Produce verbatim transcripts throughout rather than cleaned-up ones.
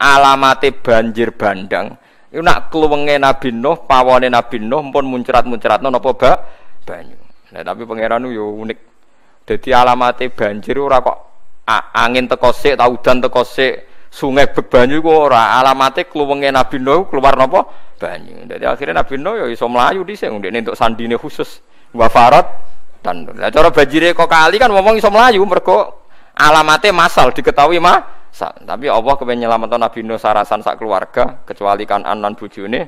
alamate banjir bandang. Iku nak kluwenge Nabi Nuh, pawone Nabi Nuh pun muncrat-muncratno napa ba banyu. Nah, tapi pangeran yo unik. Dadi alamate banjir ora kok angin teko sik, ta udan teko sik, sungai bek banyu iku ora. Alamate kluwenge Nabi Nuh keluar napa banyu. Dadi akhire Nabi Nuh yo iso mlayu dhisik ndekne entuk sandine khusus wafarat tandur. Lah cara banjire kok kali kan ngomong iso mlayu mergo alamate masal diketahui mah. Tapi Allah kepengen nyelametno Nabi Nuh sarasan sak keluarga kecuali Kanan lan bojone.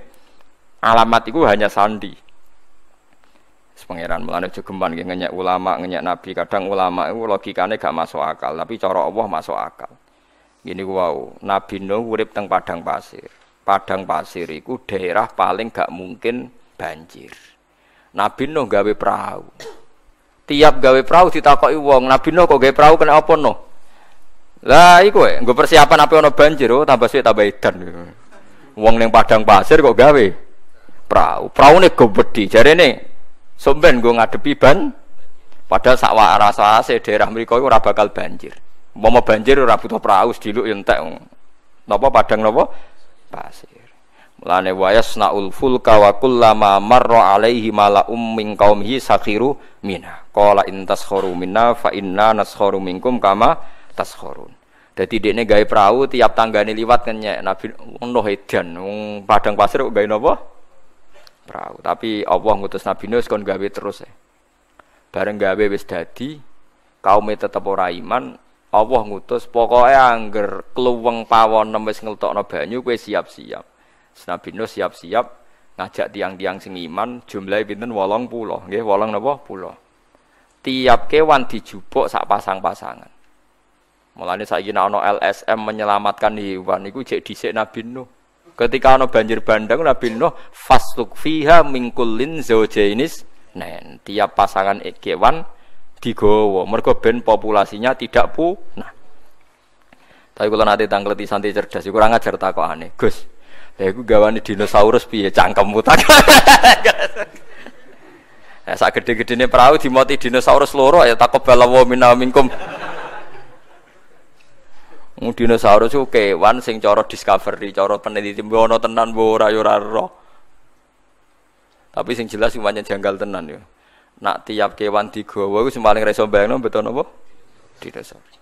Alamat iku hanya sandi. Pangeran mulane jogeman nggih ngenyek ulama, ngenyek nabi. Kadang ulama iku logikane gak masuk akal, tapi cara Allah masuk akal. Ngene ku wau, Nabi Nuh urip teng padang pasir. Padang pasir iku daerah paling gak mungkin banjir. Nabi Nuh gawe perahu. Tiap gawe perahu ditakoki wong, Nabi Nuh kok gawe perahu kena apa no? Lah iku kowe nggo persiapan ape ana banjir oh tambah sik tambah edan. Wong ning padang pasir kok gawe prau. Praune go wedi jarene somben nggo ngadepi ban padahal sak warasase daerah mriko iku ora bakal banjir. Umpama banjir ora butuh prau diluk yo entek. Napa padang napa pasir. Mulane wayasnaul fulka wa kullama marra alaihi mala'um min qaumihi sakhiru minna. Qala intaskhuru minna fa inna naskhuru minkum kama taskhurun. Dadi dekne gawe prau tiap tanggane liwat kenyek Nabi Nuh edan wong padang pasir kok gawe napa? Prau. Tapi Allah ngutus Nabi Nuh kon gawe terus. Bareng gawe wis dadi kaume tetep ora iman, Allah ngutus pokoke angger kluweng pawon wis ngeltokno banyu kowe siap-siap. Nabi Nuh siap-siap ngajak tiang-tiang sing iman jumlahe pinten wolong puluh nggih wolong napa puluh. Tiap kewan dijupuk sak pasang-pasangan. Mulane saiki ana L S M menyelamatkan hewan iku jek dhisik Nabi Nuh. Ketika ana banjir bandang Nabi Nuh fasluk fiha min kullin zaujainis. Nah, tiap pasangan kewan digawa mergo ben populasinya tidak punah. Tapi kula nate tangkleti santri cerdas iku ora ngajar takokane, Gus. Lah iku gawane dinosaurus piye cangkemmu tak. Lah sak gedhe-gedhene prau dimoti dinosaurus loro ya takobalawa minna minkum. Dinosaurus itu kewan sing cara discovery, cara peneliti ono tenan mbok ora yo ora ora. Tapi sing jelas sing pancen janggal tenan yo. Nak tiap kewan digawa iku sing paling reso bayangno beton apa? Dinosaurus.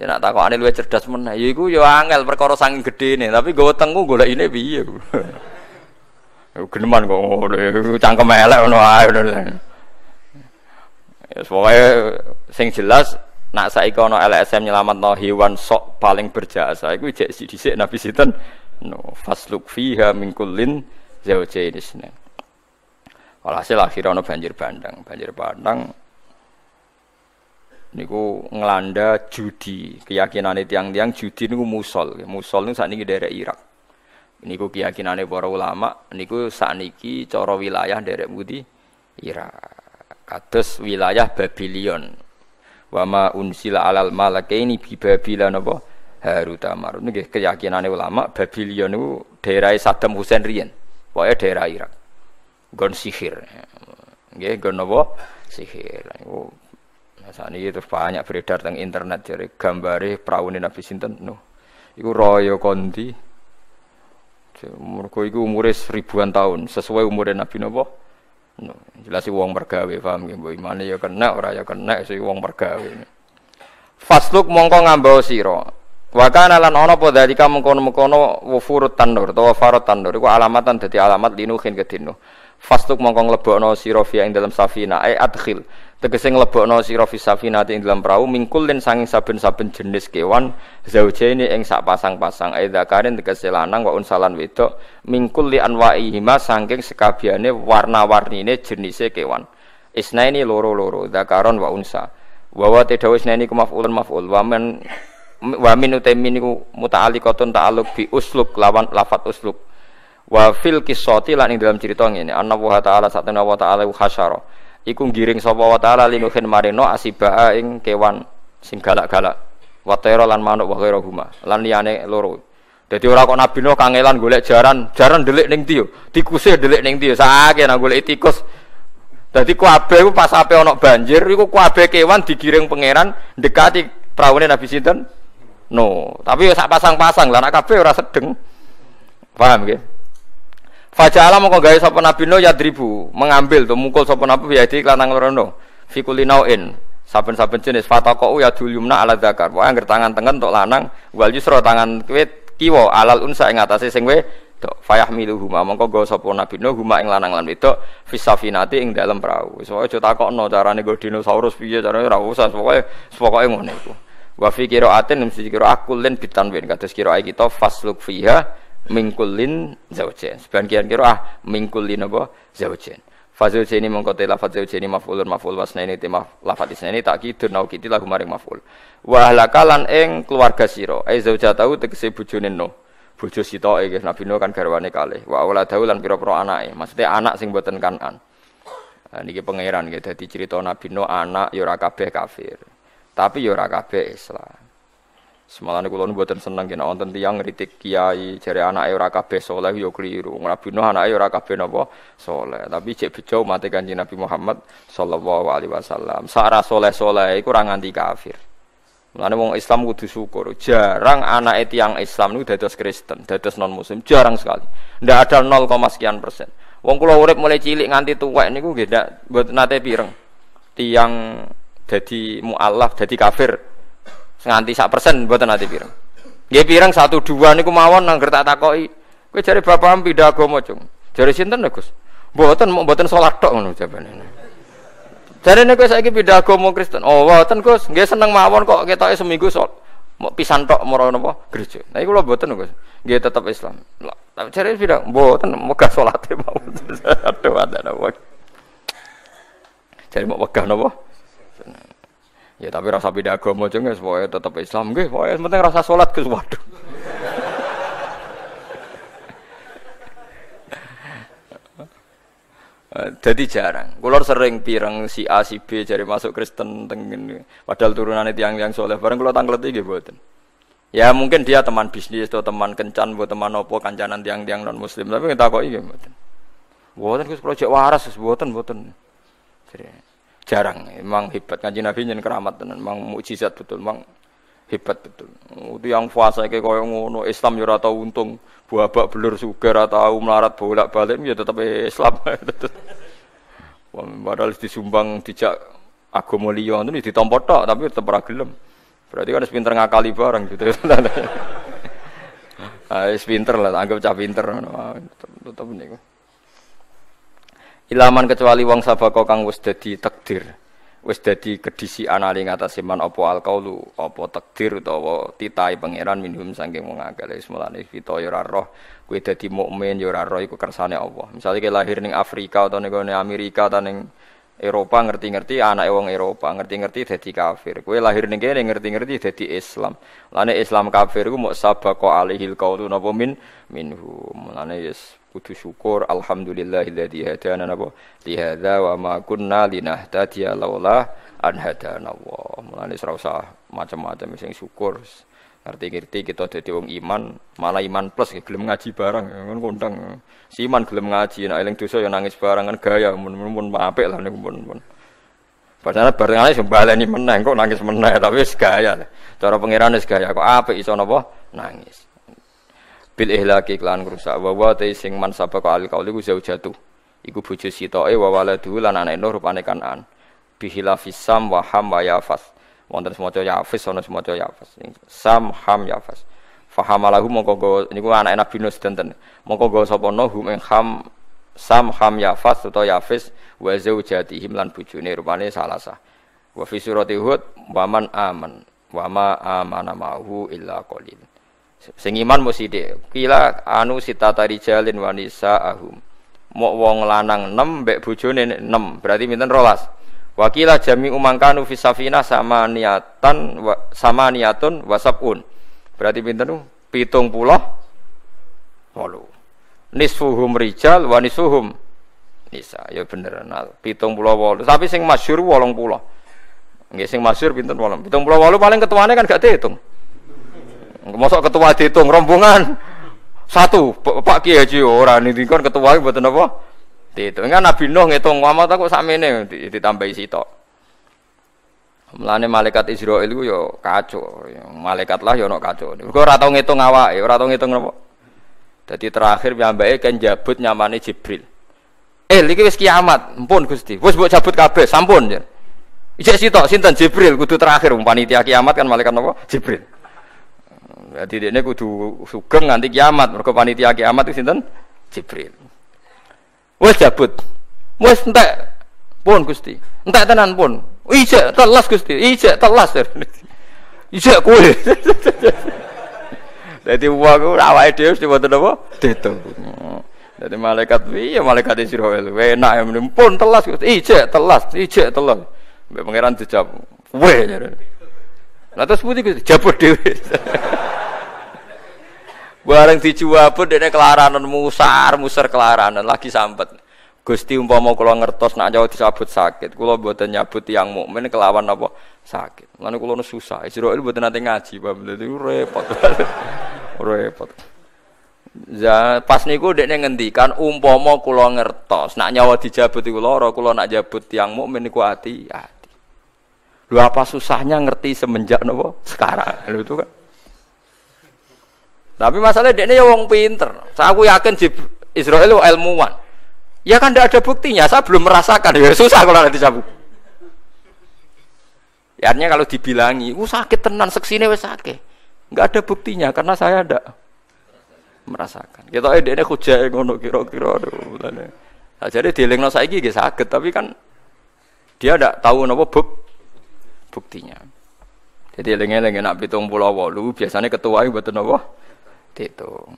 Ya nak takokane luwih cerdas meneh. Ya iku yo angel perkara saking gedene, tapi nggo wetengku golekine piye. Yo geneman kok ngono, cangkem elek ngono ae ngono. Ya pokoke sing jelas nak saiki ana L S M nyelametno hewan sok paling berjasa iku jek dhisik Nabi sinten no fasluk fiha min kullin zawjayn isna. Walhasil akhire ana banjir bandang, banjir bandang niku ngelanda judi. Keyakinane tiang-tiang judi niku musol. Musol niku sakniki derek Irak. Niku keyakinane para ulama niku sakniki cara wilayah derek pundi Irak. Kados wilayah Babylon. Wa ma unsila alal malakaini bi Babila napa Harut Marut nggih keyakinane ulama Babila niku daerah Saddam Hussein riyen pokoke daerah Irak nggon sihir nggih nggon napa sihir niku sakniki terus banyak beredar teng internet jare gambare praune Nabi sinten Nuh iku raya kondi mergo iku umure ribuan tahun sesuai umure Nabi napa no, jelas si wong mergawe paham nggih mbok imane ya kena ora ya kena si wong mergawe. Fasluk mongko ngambau sira. Wa kana lan ana apa dalika mengkono-mengkono wufurut tandur utawa farot tandur iku alamatan dadi alamat linuhin kedino. Fasluk mongko nglebokno sira fi ing dalam safina ai adkhil. Tegese nglebokno sira fi safina ing dalam prau mingkul lan sanging saben-saben jenis kewan zaujaini ing sak pasang-pasang ai dzakarin tegese lanang wa unsalan wedok mingkul li anwaihima sanging sekabiane warna-warnine jenise kewan. Isnaini loro-loro dzakaron wa unsa. Wa wa tadawis naini kumaf'ulun maf'ul wa man wa min utaimin niku muta'alliqatun ta'alluq bi usluk lawan lafat usluk. Wa fil qissati lan ing dalam cerita ngene ana wa ta'ala satana wa ta'ala khasyara iku ngiring sapa wa ta'ala linuhin marino asibaa ing kewan sing galak-galak wa tayra lan manuk wa ghairu huma lan liyane loro. Dadi ora kok Nabi Nuh kangelan golek jaran jaran delik ning ndi yo tikusih delik ning ndi yo sakake nang golek tikus. Dadi kabeh ku pas ape ana banjir iku kabeh kewan digiring pangeran ndekati praune Nabi sinten no, tapi sak pasang-pasang lah, nak kabeh ora sedeng. Paham nggih? Fajaala mongko gawe sapa nabi no yadribu, mengambil to mukul sapa nabi yadi lanang lorono. Fi kulli nau'in, saben-saben jenis fataqau yadul yumna ala dzakar. Wae angger tangan tengen tok lanang, wal yusra tangan kiwa alal unsa ing atase sing wedok. Fayahmiluhuma mongko gawe sapa nabi no huma ing lanang lan wedok fi safinati ing dalem prau. Wis aja takokno carane nggo dinosaurus piye carane ora usah pokoke pokoke ngene iku. Wa fi qira'atin mesti qira'ah kullin bitanwin kados qira'ah kita fasluk fiha mingkulin zaujain sebagian qira'ah mingkulin apa zaujain fazaujain mongko tela fazaujain maf'ulun maf'ul wasnaini timah lafatisnaini takidu naukiti lagu maring maf'ul wa ahlakalan ing keluarga sira ai zaujatau tegese bojone no bojo sitoke nggih nabi no kan garwane kalih wa auladau lan pira-pira anake maksude anak sing boten kanan niki pangeran nggih dadi crita nabi no anak ya ora kabeh kafir tapi yo ora kabeh Islam. Semalane kula mboten seneng yen wonten tiyang ngritik kiai jare anake ora kabeh saleh yo kliru. Ngrabino anake ora kabeh napa saleh, tapi jek bejo mate Kanjeng Nabi Muhammad sallallahu alaihi wasallam. Sara saleh-saleh iku ora nganti kafir. Mulane wong Islam kudu syukur. Jarang anake tiyang Islam niku dados Kristen, dados non muslim, jarang sekali. Ndak ada nol, sekian persen. Wong kula urip mulai cilik nganti tuwek niku nggih ndak mboten nate pireng. Tiyang jadi mu'alaf, jadi kafir nganti sak persen buatan nanti pirang nggih pirang satu dua niku mawon nang gertak takoki kowe jare bapak pindah agama cung jare sinten lho Gus mboten mboten salat tok ngono jabane jare nek kowe saiki pindah agama Kristen oh mboten Gus nggih seneng mawon kok ketoke seminggu salat mok pisan tok moro napa gereja nah iku lho mboten Gus nggih tetep Islam tapi jare pindah mboten megah salate mawon aduh ada napa jare mok megah napa ya tapi rasa beda agama aja guys, pokoknya tetap Islam guys, pokoknya penting rasa sholat guys, waduh jadi jarang, kalau sering pirang si A, si B jadi masuk Kristen tengen, padahal turunannya tiang-tiang soleh bareng kalau tanggleti gitu buatan ya mungkin dia teman bisnis atau teman kencan buat teman opo, kancanan tiang-tiang non-muslim tapi kita kok iya buatan buatan guys, projek waras buatan, buatan jadi jarang, memang hebat Kanjeng Nabi nyen keramat tenan, memang mukjizat betul, memang hebat betul. Itu yang puasa kayak koyo ngono, Islam yo ora tau untung, babak belur sugar atau melarat bolak-balik ya tetep Islam. Padahal disumbang dijak agama liya ngono ditampa tok tapi tetep ora gelem. Berarti kan wis pinter ngakali barang gitu. Ah, wis pinter lah, anggap cah pinter ngono. Tetep niku. Ilaman kecuali wong sabako kang wis dadi takdir. Wis dadi kedisian ali ngatasi man apa alqaulu, apa takdir utawa titahe pangeran minhum saking wong akeh. Semulane fito ya ora roh, kowe dadi mukmin ya ora roh iku kersane Allah. Misale kowe lahir ning Afrika utawa ning Amerika utawa ning Eropa ngerti-ngerti anake wong Eropa, ngerti-ngerti dadi kafir. Kowe lahir ning kene ngerti-ngerti dadi Islam. Lane Islam kafir iku mok sabako alihil qaulu napa min minhum. Mulane yes kudu syukur alhamdulillahilladzi hadana nabo li hadza wa ma kunna linahtadiya laula an hadana Allah. Mulane ora usah macam-macam sing syukur. Ngerti-ngerti kita dadi wong iman, malah iman plus gelem ngaji barang ngono kondang. Si iman gelem ngaji nek eling dosa ya nangis barang kan gaya mun-mun apik lah niku mun-mun. Padahal barengane sing baleni meneh kok nangis meneh tapi wis gaya. Cara pangeran wis gaya kok apik iso napa nangis. Bil ihlaki lan rusak wa wa sing man sabaka al qauli ku zaujatu iku bojo sitoke wa waladu lan anake nur rupane kanan bihilafis sam wa ham wa yafas wonten semaca yafis ana semaca yafas sam ham yafas fahamalahu mongko niku anake nabi nus denten mongko go sapa no hum ing ham sam ham yafas utawa yafis wa zaujati him lan bojone rupane salasah wa fi surati hud wa man aman wa ma amana ma'hu illa qalil sing iman mesti dhek kila anu sitatari jalin wanisa ahum mok wong lanang enam mbek bojone enam berarti pinten dua belas wakila jami umangkanu fi safina sama niatan sama niatun wasabun berarti pinten pitung puluh walu nisfuhum rijal wa nisuhum nisa ya bener nah pitung puluh walu tapi sing masyhur wolong puluh nggih sing masyhur pinten wolong pitung puluh walu paling ketuane kan gak diitung mosok ketua diitung rombongan satu Pak Kiai Haji ora niki kan ketua mboten apa diitung kan Nabi Nuh ngitung amat kok sakmene ditambahi sitok Mulane malaikat Israil ku ya kacau, malaikat lah ya ono kacau. Mergo ora tau ngitung awake, ora tau ngitung napa. Dadi terakhir piyambake kan njabut nyamane Jibril. Eh iki wis kiamat, ampun Gusti. Wis mbok jabut kabeh, sampun. Isih sitok sinten Jibril kudu terakhir wong panitia kiamat kan malaikat napa? Jibril. Dadi dekne kudu sugeng nganti kiamat, mergo panitia kiamat iki sinten? Jibril. Wis jabut. Wis entek pun Gusti. Entek tenan pun. Ijek telas Gusti, ijek telas. Ijek kowe. Dadi waku awake dhewe mesti wonten apa? Deto. Dadi malaikat piye malaikat Israil. Enak ya pun telas Gusti, ijek telas, ijek telas. Mbek pangeran dijawab, kowe. Lah terus pundi Gusti? Jabut dhewe. Bareng dijawab dene kelaranan musar, musar kelaranan lagi sampet. Gusti umpama kula ngertos nak nyawa disabut sakit, kula mboten nyabut tiyang mukmin kelawan apa sakit. Lan kula susah, Israil mboten nate ngaji, Pak. Dadi repot. Repot. Ya pas niku dekne ngendikan umpama kula ngertos nak nyawa dijabut iku lara, kula nak jabut tiyang mukmin niku ati-ati. Lho apa susahnya ngerti semenjak napa sekarang. Lho itu kan. Tapi masalah dekne ya wong pinter. Saya aku yakin Israil ilmuwan. Ya kan tidak ada buktinya, saya belum merasakan. Ya susah kalau nanti sabuk. Ya, artinya kalau dibilangi, "Uh sakit tenan, seksine wis sakit." Enggak ada buktinya karena saya ndak merasakan. Ketoke dekne hujae ngono kira-kira. Nah, jadi dielingno saiki nggih sakit, tapi kan dia ndak tahu napa buk buktinya. Jadi eling-eling nak pitung pulau wolu, biasanya ketua iku mboten napa ditung.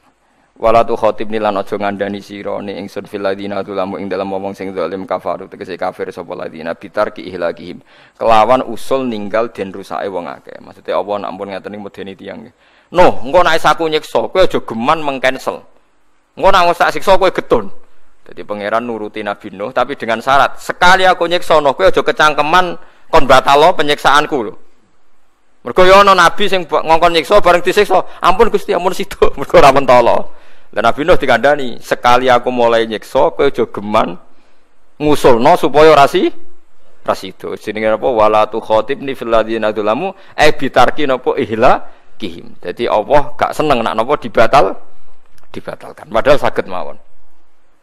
Wala tu khotib nilan ojo ngandani sira ni ingsun fil ladina tulamu ing dalem wong sing zalim kafaru tegese kafir sapa ladina bitarki ihlakihim kelawan usul ninggal den rusake wong akeh. Maksude apa ampun ngaten niku medeni tiyang. Noh, engko nek saku nyiksa kowe aja geman mengcancel. Engko nek sak siksa kowe getun. Dadi pangeran nuruti Nabi Nuh tapi dengan syarat sekali aku nyiksa noh kowe aja kecangkeman kon batalo penyiksaanku lho. Mergo yo ana nabi sing ngongkon nyiksa bareng disiksa. Ampun Gusti ampun sido mergo ora mentolo. Dan Nabi Nuh dikandani, sekali aku mulai nyiksa, kowe aja geman ngusulno supaya rasi rasi itu. Jenenge apa? Wala tu khatibni fil ladzina dzalamu ay bitarki napa ihla kihim. Dadi Allah gak seneng nak napa dibatal dibatalkan. Padahal saged mawon.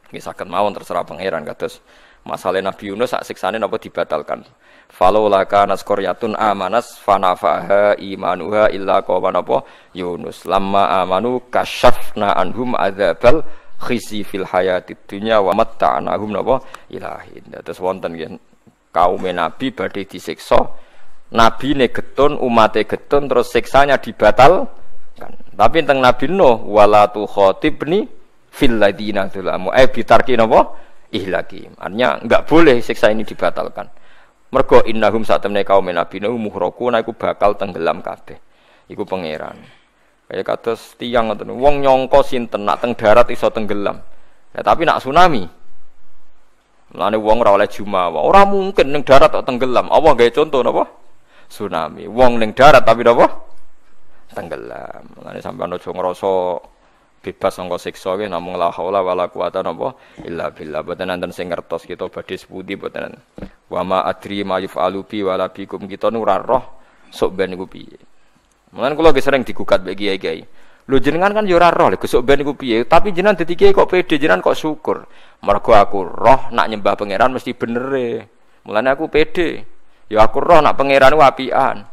Nggih saged mawon terserah pangeran kados masalah Nabi Yunus sak siksane napa dibatalkan. Falolaka nasqoryatun amanas fanafaha imanuha illa qawman apa Yunus lamma amanu kasyafna anhum adzabal khizyi fil hayatid dunya wa matta'nahum napa ilahin. Terus wonten nggih kaum nabi badhe disiksa, nabine getun umate getun terus siksanya dibatal kan. Tapi teng Nabi Nuh wala tu khatibni fil ladina dzalamu ay bitarki napa ihlakim. Artinya enggak boleh siksa ini dibatalkan. Mergo innahum satemene kaum Nabi Nuh muhraquna iku bakal tenggelam kabeh. Iku pangeran. Kaya kados tiyang ngoten, wong nyangka sinten nak teng darat iso tenggelam. Ya tapi nak tsunami. Mulane wong ora oleh jumawa. Ora mungkin ning darat kok tenggelam. Apa gawe conto napa? Tsunami. Wong ning darat tapi napa? Tenggelam. Mulane sampeyan aja ngrasa bebas sangka siksa iki namung la haula wala quwata napa illa billah. Boten enten sing ngertos kita badhe sepundi boten. Wa ma adri ma yufalu bi wala bikum kita nurar roh sok ben iku piye. Mulane kula ge sering digugat mbek kiai-kiai. Lho jenengan kan yo ora roh lho sok ben iku piye, tapi jenengan dadi kiai kok pede, jenengan kok syukur. Mergo aku roh nak nyembah pangeran mesti benere. Mulane aku pede. Ya aku roh nak pangeran ku apian.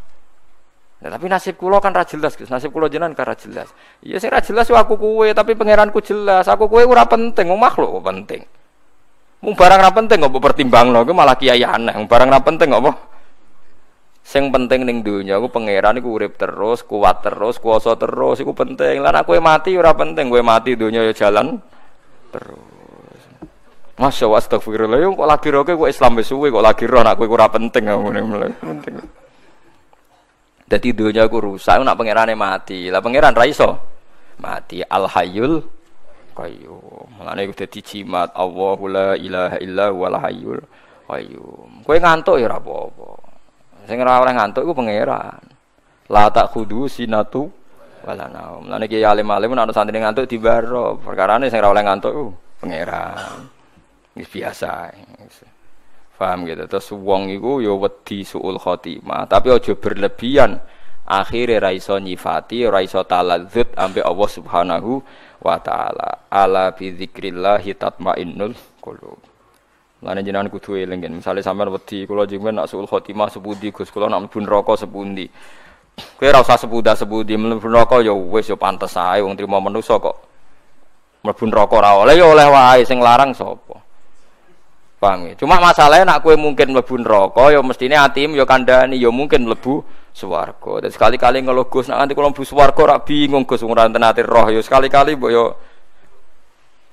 Nah, tapi nasib kula kan ra jelas, Gus. Nasib kula jenengan kan ra jelas. Ya sing ra jelas yo aku kowe, tapi pangeranku jelas. Aku kowe ora penting, wong makhluk kok penting. Mung barang ra penting kok pertimbangno, kuwi malah kiai aneh. Mung barang ra penting kok apa? Sing penting ning donya ku pangeran iku urip terus, kuat terus, kuwasa terus, iku penting. Lan aku mati ora penting, kowe mati donya yo jalan terus. Masya Allah, astagfirullah. Yo kok lagi roh kowe Islam wis suwe kok lagi roh nak kowe ora penting ngene. Penting. Dadi dunya ku rusak nak pangerane mati. Lah pangeran ra iso mati Al Hayyul Qayyum. Mulane iku dadi jimat Allahu la ilaha illa huwal hayyul qayyum. Kowe ngantuk ya ora apa-apa. Sing ora oleh ngantuk iku pangeran. La takhudu sinatu wala naum. Mulane ki alim-alim ana santri ngantuk dibaro. Perkarane sing ora oleh ngantuk iku pangeran. Wis biasa. Paham gitu. Terus wong iku ya wedi suul khotimah, tapi aja berlebihan. Akhire ra iso nyifati, ra iso taladzud ambe Allah Subhanahu wa taala. Ala bi dzikrillah tatmainnul qulub. Lan jenengan kudu eling yen misale sampean wedi kula jenengan nak suul khotimah sepundi Gus kula nak mlebu neraka sepundi. Kowe ora usah sepuda-sepudi mlebu neraka ya wis ya pantes ae wong trimo manusa kok. Mlebu neraka ora oleh ya oleh wae sing larang sapa. Cuma masalahnya nak kue mungkin mlebu neraka ya mestine atimu ya kandhani ya mungkin mlebu swarga. Dadi sekali-kali ngeluh Gus nak nganti kula mlebu swarga ora bingung Gus ora enten ati roh ya sekali-kali mbok ya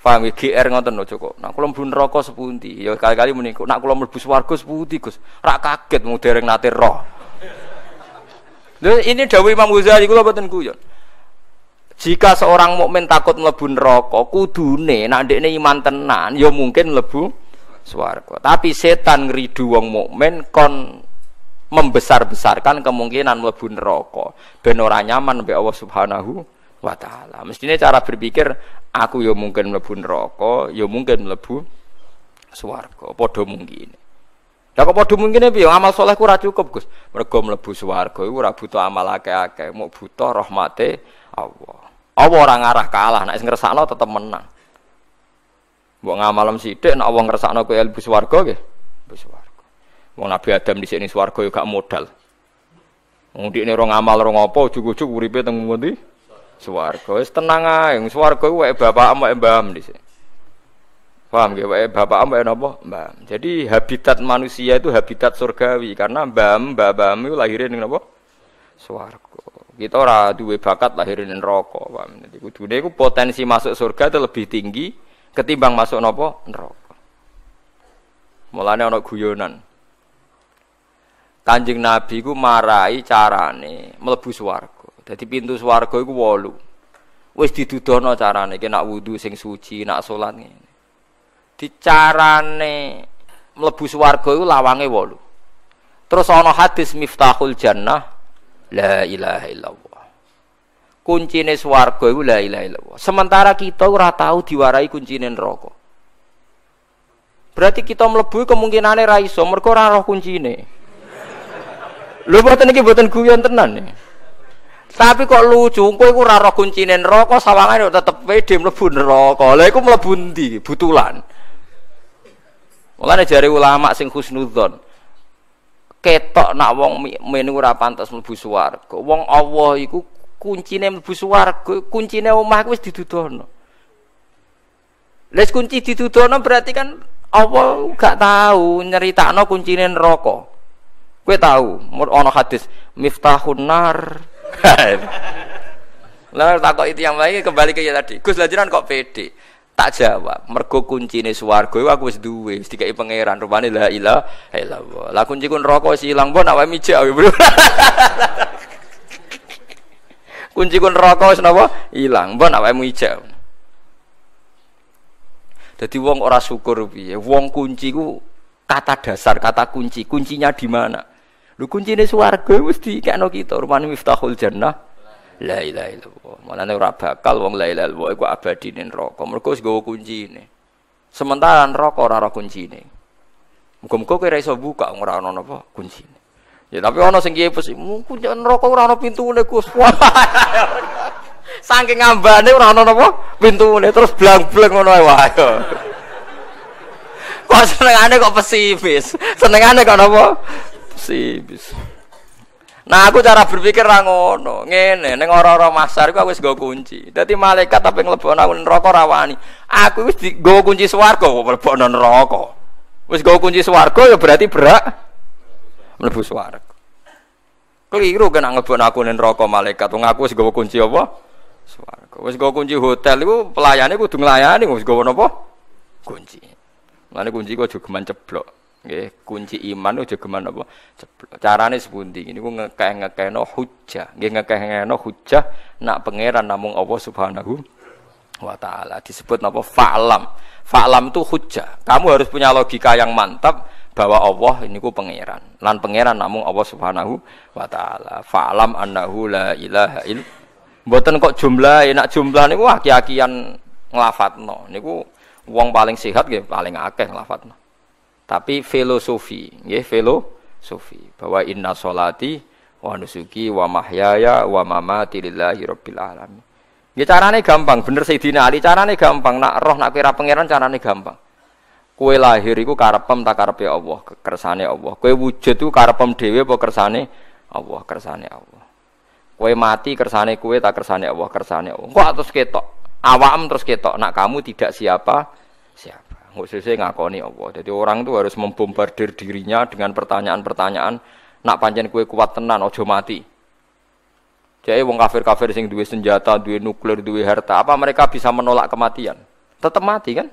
paham G R ngoten lho cukup. Nak kula mlebu neraka sepundi ya kali-kali muni nak kula mlebu swarga sepundi Gus. Ra kaget mung dereng nate roh. Lho ini dawuh Imam Ghazali kula boten guyon. Jika seorang mukmin takut mlebu neraka kudune nak ndekne iman tenan ya mungkin mlebu swarga. Tapi setan ngridu wong mukmin kon membesar-besarkan kemungkinan mlebu neraka ben ora nyaman mbek Allah Subhanahu wa taala. Mestine cara berpikir aku ya mungkin mlebu neraka, ya mungkin mlebu swarga. Padha mungkin. Lah kok padha mungkin piye amal salehku ora cukup, Gus. Mergo mlebu swarga iku ora butuh amal akeh-akeh, mung butuh rahmate Allah. Allah ora ngarah kalah, nek sing ngresakno tetep menang. Mbok ngamalem sithik nek wong ngresakno kowe mlebu swarga nggih, mlebu swarga. Wong Nabi Adam dhisik ning swarga yo gak modal. Wong dhekne ora ngamal ora apa ujug-ujug uripe teng pundi? Swarga. Wis tenang ae, swarga kuwi wae bapakmu wae mbahmu dhisik. Paham nggih, wae bapakmu wae napa? Mbahmu. Jadi habitat manusia itu habitat surgawi karena mbahmu, bapakmu lahir ning napa? Swarga. Kita ora duwe bakat lahir ning neraka, paham. Jadi kudune iku potensi masuk surga itu lebih tinggi ketimbang masuk nopo neraka. Mulane ana guyonan. Kanjeng Nabi ku marai carane mlebu swarga. Dadi pintu swarga iku wolu. Wis didudono carane iki nak wudu sing suci, nak salat ngene. Dicarane mlebu swarga iku lawange wolu. Terus ana hadis miftahul jannah la ilaha illallah. Kuncine swarga iku la ilaha illallah. Sementara kita ora tahu diwarai kuncine neraka. Berarti kita mlebu kemungkinane ra iso mergo ora roh kuncine. Lho mboten iki mboten guyon tenan. Tapi kok lucu, kowe iku ora roh kuncine neraka sawangane tetep pede mlebu neraka. Lha iku mlebu ndi? Butulan. Mulane jare ulama sing husnudzon ketok nak wong mukmin ora pantes mlebu swarga. Wong Allah iku kuncine mlebu swarga, kuncine omah wis didudono. Lha kunci didudono berarti kan Allah gak tahu nyeritakno kuncine neraka. Kowe tahu, ana hadis miftahun nar. Lah takok itu yang lagi kembali ke tadi. Gus lanjutan kok pede. Tak jawab. Mergo kuncine swarga iku aku wis duwe, wis dikai pangeran. Rupane la ilaha illallah. Lah kunci ku neraka wis ilang pon awake mijik. Kunci kun neraka wis napa ilang mbon awakmu ijab. Dadi wong ora syukur piye wong kunci ku kata dasar kata kunci kuncinya di mana lho kuncine swarga wis dikekno kita rupane miftahul jannah la ilaha illallah manane ora bakal wong la ilaha illallah iku abadi ning neraka mergo wis nggawa kuncine sementara neraka ora ana kuncine muga-muga kowe ora iso buka ora ana napa kuncine. Ya tapi ana sing kiye pes mungkun neraka ora ana pintune Gus. Saking ngambane ora ana napa pintune terus blang-bleng ngono ae wae. Kok senengane kok pesimis. Senengane kok napa? Pesimis. Nah aku cara berpikir ra ngono. Ngene ning ora-ora masar iku aku wis nggo kunci. Dadi malaikat tapi nglebokno aku neraka ra wani. Aku wis nggo kunci swarga kok mlebokno neraka. Wis nggo kunci swarga ya berarti berak mlebu swarga. Keliru kan ngebon aku ning neraka malaikat. Wong aku wis nggawa kunci apa? Swarga. Wis nggawa kunci hotel iku pelayane kudu nglayani wis nggawa napa? Kunci. Mulane kunci kok aja geman ceblok. Nggih, kunci iman aja geman apa? Ceblok. Carane sepundi? Niku ngekeh-ngekehno hujjah. Nggih ngekeh-ngekehno hujjah nak pangeran namung Allah Subhanahu wa taala. Disebut napa? Fa'lam. Fa'lam itu hujjah. Kamu harus punya logika yang mantap bahwa Allah niku pangeran. Lan pangeran namung Allah Subhanahu wa taala. Fa'lam annahu la ilaha il. Mboten kok jumlahe, nek jumlah niku aki-akian nglafatno. Niku wong paling sehat nggih paling akeh nglafatno. tapi filosofi, nggih, filosofi bahwa inna sholati wa nusuki wa mahyaya wa mamati lillahi rabbil alamin. Nggih, carane gampang, bener Sayyidina Ali, carane gampang, nak roh nak kira pangeran carane gampang. Kowe lahir iku karepem tak karepe Allah, kersane Allah. Kowe wujud iku karepem dhewe apa kersane Allah, kersane Allah. Kowe mati kersane kowe tak kersane Allah, kersane Allah. Kok terus ketok, awakmu terus ketok nak kamu tidak siapa siapa. Nggak selesai ngakoni Allah. Jadi orang itu harus membombardir dirinya dengan pertanyaan-pertanyaan. Nak pancen kue kuat tenan, ojo mati. Jadi wong kafir-kafir sing duwe senjata, duwe nuklir, duwe harta, apa mereka bisa menolak kematian? Tetap mati kan?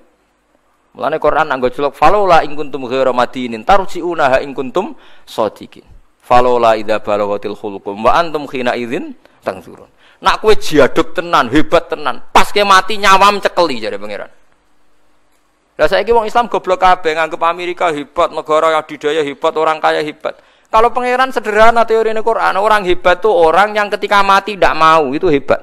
Mulane Quran anggo celuk falola in kuntum ghairu madinin tarji'unaha in kuntum shadiqin. Falola idza balaghatil khulqum wa antum khina idzin tanzurun. Nak kue jiaduk tenan, hebat tenan, pas ke mati nyawam cekeli jare pangeran. Lah saiki wong Islam goblok kabeh nganggep Amerika hebat, negara adidaya hebat, orang kaya hebat. Kalau pangeran sederhana teorine Quran, orang hebat tuh orang yang ketika mati tidak mau, itu hebat.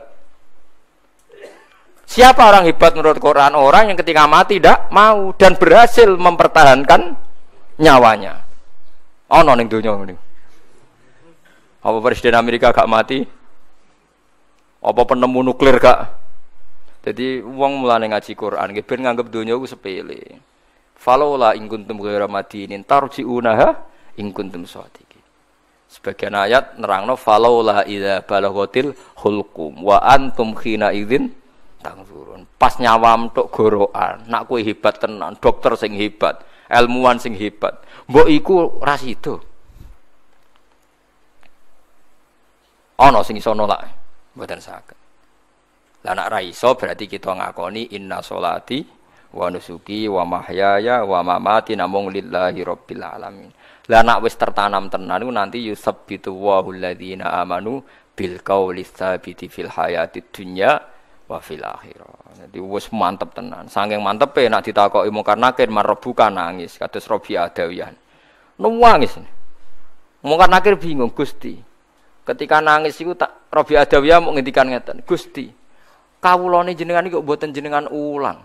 Siapa orang hebat menurut Quran? Orang yang ketika mati tidak mau dan berhasil mempertahankan nyawanya. Ono ning donya ngene. Apa presiden Amerika gak mati? Apa penemu nuklir gak? Jadi wong mulane ngaji Quran nggih ben nganggep donya iku sepele. Falola in kuntum ghairu madinin tarji'unaha in kuntum shadiqin. Sebagian ayat nerangno falola idza balaghatil khulqum wa antum khina idzin tanzurun. Pas nyawam tok gorokan, nak kowe hebat tenan, dokter sing hebat, ilmuwan sing hebat. Mbok iku ra sida. Ana sing iso nolak, mboten saged. Lah nak ra iso berarti kita ngakoni inna sholati wa nusuki wa mahyaya wa mamati namung lillahi rabbil alamin. Lah nak wis tertanam tenan nanti yusabbitu wahul ladzina amanu bil qauli tsabiti fil hayatid dunya wa fil akhirah. Jadi wis mantep tenan. Saking mantepe nak ditakoki mungkar nakir marebuka nangis kados Rabi Adawiyan. Nangis. Mungkar nakir bingung Gusti. Ketika nangis iku tak Rabi Adawiyan mung ngendikan ngeten, Gusti kawulane jenengan iki kok mboten jenengan ulang.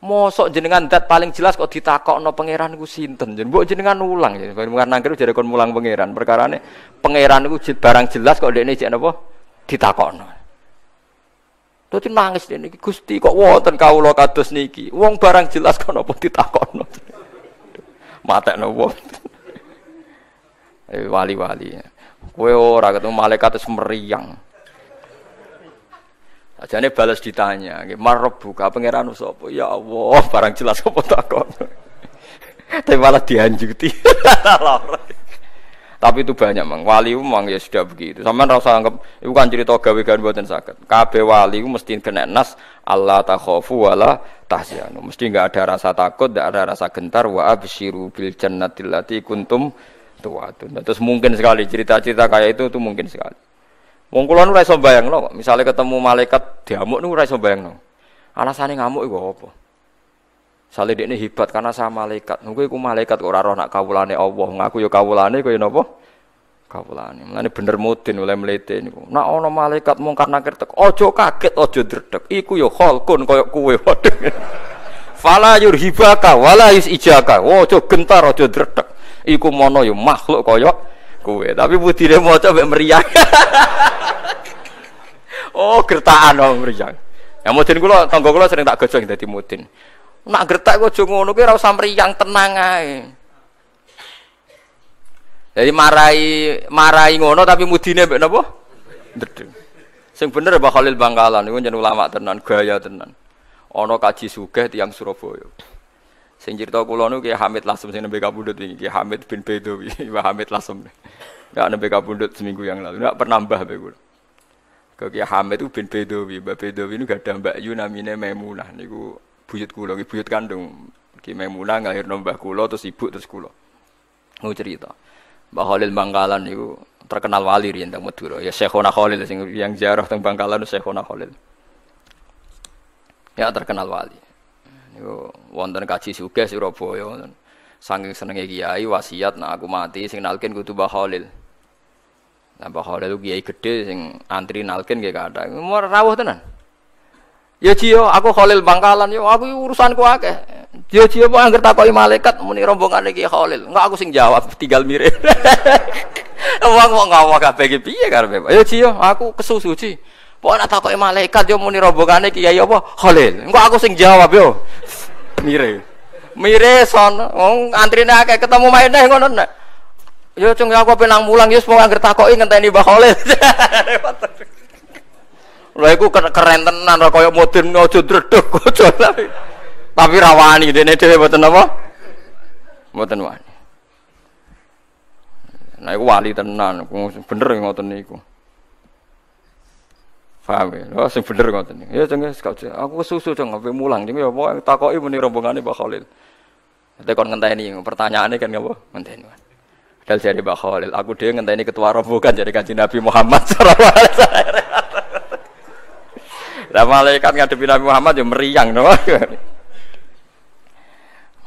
Mosok jenengan dat paling jelas kok ditakokno pangeran iku sinten? Mbok jenengan ulang ya. Pangeran nangkir jare kon mulang pangeran. Perkarane pangeran iku barang jelas kok ndekne jek napa ditakokno. Dadi nangis dene iki Gusti kok wonten kawula kados niki. Wong barang jelas kok napa ditakokno. Matekno wong. Eh wali-wali. Kowe ora ketemu malaikat wis meriang. Ajane balas ditanya, nggih marebuka pangeran sapa? Ya Allah, barang jelas apa takon. Tapi malah dihanjuti. Tapi itu banyak mang wali memang ya sudah begitu. Sampeyan ora usah anggap iku kan cerita gawe-gawe mboten saged. Kabeh wali ku mesti kenenas Allah takhafu wala tahzanu. Mesti enggak ada rasa takut, enggak ada rasa gentar wa absyiru bil jannati allati kuntum tu'adun. Terus mungkin sekali cerita-cerita kayak itu tuh mungkin sekali. Wong kula nu ora iso mbayangno kok, misale ketemu malaikat diamuk nu ora iso mbayangno. Alasane ngamuk iku apa? Misale dekne hebat karena sama malaikat. Kowe iku malaikat kok ora roh nak kawulane Allah, ngaku ya kawulane koyo napa? Kawulane. Mulane bener mudin oleh mlete niku. Nek ana malaikat mungkar nakir teko, aja kaget, aja ndredeg. Iku ya kholkun koyo kowe. Fala yurhibaka wala yusijaka. Aja gentar, aja ndredeg. Iku mono ya makhluk koyo kowe, tapi budine maca mek meriang. Oh, gertakan wong meriang. Ya mudin kula, tangga kula sering tak gojong dadi mudin. Nak gertak kok aja ngono kuwi ora usah meriang, tenang ae. Jadi marai marai ngono tapi mudine mek napa? Ndedeng. Sing bener Pak Khalil Bangkalan niku jeneng ulama tenan, gaya tenan. Ana kaji sugih tiyang Surabaya. Sing crita kula niku Ki Hamid Lasem sing nembe kapundhut iki, Ki Hamid bin Bedowi, Pak Hamid Lasem. Enggak nembe kapundhut seminggu yang lalu. Enggak penambah bae kula. Ke Ki Hamid itu bin Bedowi, Mbak Bedowi niku gadah Mbak Yu namine Maimunah niku buyut kula, buyut kandung. Ki Maimunah nglahirno mbah kula terus ibu terus kula. Ngono cerita. Mbah Khalil Bangkalan niku terkenal wali riyen teng Madura. Ya Syekhona Khalil sing yang ziarah teng Bangkalan Syekhona Khalil. Ya terkenal wali. Yo wonten kaji sugih Surabaya wonten. Saking senenge kiai wasiat nek aku mati sing nalken kudu Mbah Khalil. Lah Mbah Khalil ku kiai gedhe sing antri nalken nggih kathah. Rawuh tenan. Ya Ji yo aku Khalil Bangkalan yo aku urusanku akeh. Dia-dia mau anggar takoi malaikat muni rombongan iki Khalil. Enggak aku sing jawab, tinggal mirip. Wong kok ngawak kabeh piye karepe? Ya jiyo, aku kesusu ji. Pokoke nek takoi malaikat yo muni rombongane kiai apa Khalil. Engko aku sing jawab yo. Mire. Mire sono wong antrine akeh ketemu meneh ngono nek. Yo cung aku ape nang mulang yo wong anggar takoki ngenteni Mbah Khalil. Lha iku keren tenan ora kaya modern aja dredeg aja. Tapi rawani dene dhewe mboten apa? Mboten wani. Nah iku wali tenan, bener ngoten niku. Paham ya? Lho sing bener ngoten niku. Ya jeng aku susu jeng ape mulang jeng ya pokoke takoki muni rombongane Pak Khalil. Tekon ngenteni pertanyaane kan apa? Ngenteni. Padahal jare Pak Khalil, aku dhewe ngenteni ketua rombongan jare Kanjeng Nabi Muhammad sallallahu alaihi wasallam. Lah malaikat ngadepi Nabi Muhammad ya meriang to.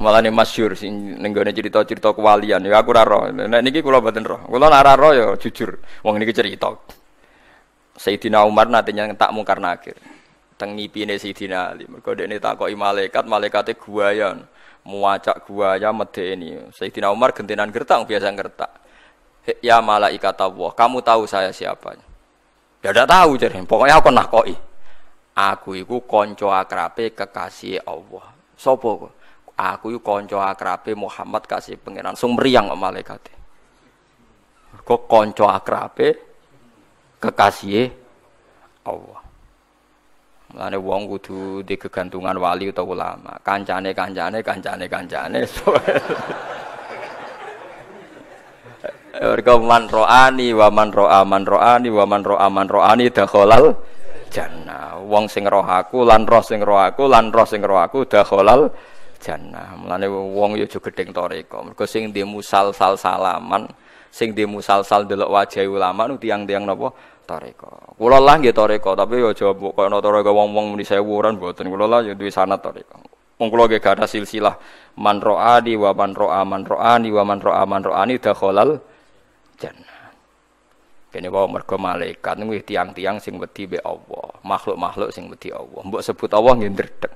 Malane masyhur sing nenggone cerita-cerita kewalian ya aku ora roh. Nek niki kula mboten roh. Kula nek ora roh ya jujur. Wong niki cerita. Sayyidina Umar nate nyentak Mungkar Nakir. Teng ngipine Sayyidina Ali. Mergo dekne takoki malaikat, malaikate guayan. Muacak guaya medeni. Sayyidina Umar gentenan gertak biasa gertak. Ya malaikat Allah, kamu tahu saya siapa? Ya ndak tahu jare. Pokoke aku nakoki. Aku iku kanca akrabe kekasih Allah. Sopo? Aku yuk konco akrabe Muhammad kasih pengiran langsung meriang sama malaikat kok konco akrabe kekasih Allah karena orang kudu di kegantungan wali atau ulama kancane kancane kancane kancane mereka man ro'ani wa man ro'a man ro'ani wa man ro'a man ro'ani dakholal jannah wong sing roh aku lan roh sing roh aku lan roh sing roh aku dakholal jannah mulane wong yo aja gedeng toreko mergo sing ndhe musalsal salaman sing ndhe musalsal delok wajah ulama nu tiang-tiang napa toreko kula lah nggih toreko tapi yo aja kok ana toreko wong-wong muni sewu ora mboten kula lah yo duwe sanad toreko wong kula nggih gadah silsilah man ro'ani wa man ro'a man ro'ani wa man ro'a man ro'ani dakhalal jannah kene wae mergo malaikat kuwi tiang-tiang sing wedi mbek Allah makhluk-makhluk sing wedi Allah mbok sebut Allah nggih ndredeg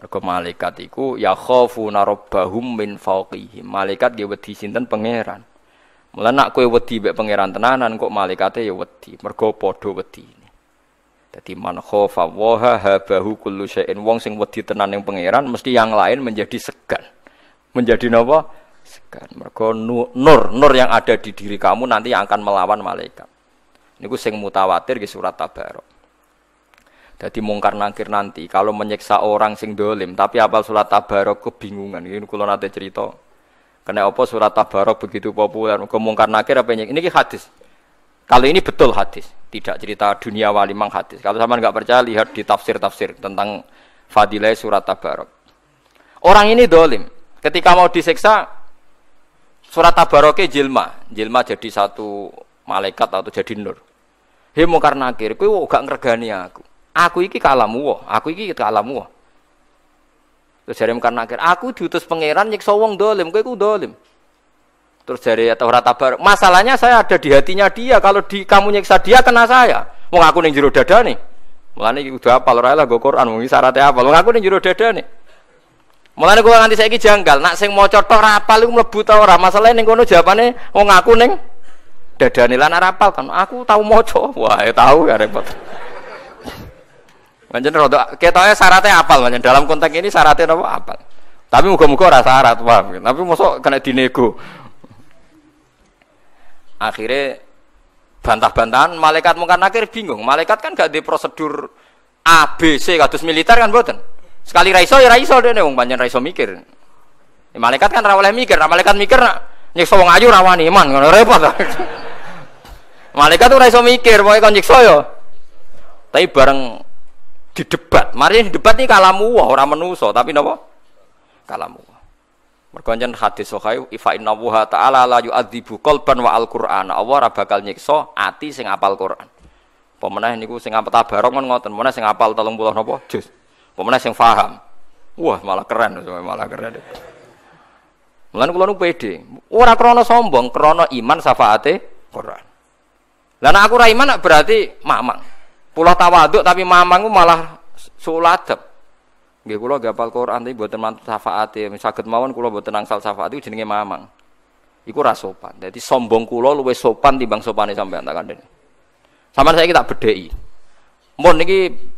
mergo malaikat iku ya khafuna rabbahum min fawqihim. Malaikat ge wedi sinten pangeran. Mula nek kowe wedi mbek pangeran tenanan kok malaikate ya wedi, mergo padha wedine. Dadi man khafa wa habahu kullu syai'in wong sing wedi tenan ning pangeran mesti yang lain menjadi segan. Menjadi napa? Segan. Mergo nur, nur yang ada di diri kamu nanti akan melawan malaikat. Niku sing mutawatir ge surat Tabarok. Jadi Mungkar Nakir nanti kalau menyiksa orang sing dolim tapi apal surat Tabarok kebingungan ini kalau nanti cerita karena apa surat Tabarok begitu populer ke Mungkar Nakir apa ini ini hadis kalau ini betul hadis tidak cerita dunia wali mang hadis kalau sama nggak percaya lihat di tafsir-tafsir tentang fadilah surat Tabarok orang ini dolim ketika mau disiksa surat Tabaroknya jilma jilma jadi satu malaikat atau jadi nur hei Mungkar Nakir kowe gak ngregani aku aku iki kalamu wah, aku iki kalamu wah. Terus jare Mungkar Nakir, aku diutus pangeran nyiksa wong dolim, kowe ku dolim. Terus jare ora tabar, masalahnya saya ada di hatinya dia, kalau di kamu nyiksa dia kena saya. Wong aku ning jero dadane. Mulane iki kudu apal ora lah nggo Quran, wong iki syaratnya apal. Wong aku ning jero dadane. Mulane kowe nganti saiki janggal, nak sing maca tok ora apal iku mlebu ta ora. Masalahe ning kono jawabane wong aku ning dadane lan ora apal kan. Aku tau maca. Wah, ya tau ya repot. Manjen rodok ketoke syaratnya apal manjen dalam konteks ini syaratnya apa apal. Tapi muga-muga ora syarat, paham. Tapi mosok kena dinego. Akhire bantah-bantahan malaikat Mungkar Nakir bingung. Malaikat kan gak di prosedur A B C kados militer kan mboten. Sekali ra iso ya ra iso dene wong panjen ra iso mikir. Ya, malaikat kan ra oleh mikir, ra malaikat mikir nak nyiksa wong ayu ra wani iman ngono repot. Malaikat ora iso mikir, pokoke kon nyiksa ya. Tapi bareng di debat, mari debat ini kalamu wah orang menuso, tapi napa kalamu wah. Merkonjen hadis sokai, ifa inna wuha ta'ala la yu'adzibu qalban wa al-Qur'an. Allah ora bakal nyiksa ati sing apal Qur'an. Apa meneh niku sing apal Tabarok men ngoten, meneh sing apal telung puluh napa juz. Apa meneh sing paham. Wah, malah keren, malah keren. Mulane kula nu pede, ora krana sombong, krana iman syafaate Qur'an. Lah nek aku ora iman berarti mamang. Pulau tawaduk tapi mamangku malah suladep Nggih kula gapal Quran tapi mboten mantut syafaate, saged mawon kula mboten angsal syafaat iku jenenge mamang. Iku ra sopan. Dadi sombong kula luwih sopan timbang sopane sampean tak kandhani. Sampeyan saiki tak bedheki. Mun niki